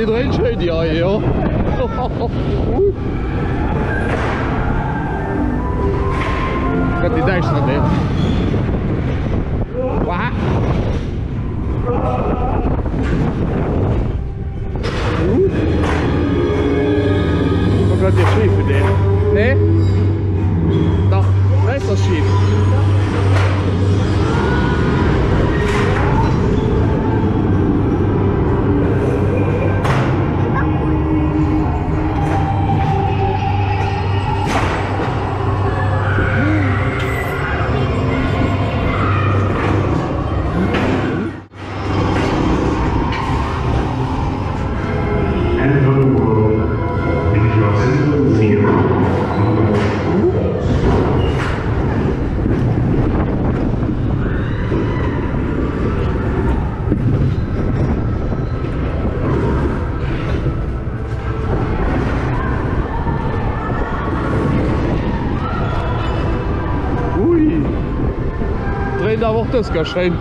Iedereen schön, ja, ja. Gaat die duister weer. Waar? Wat gaat die schief weer? Nee? Doch, dat is wel schief. Da wird das gar schön.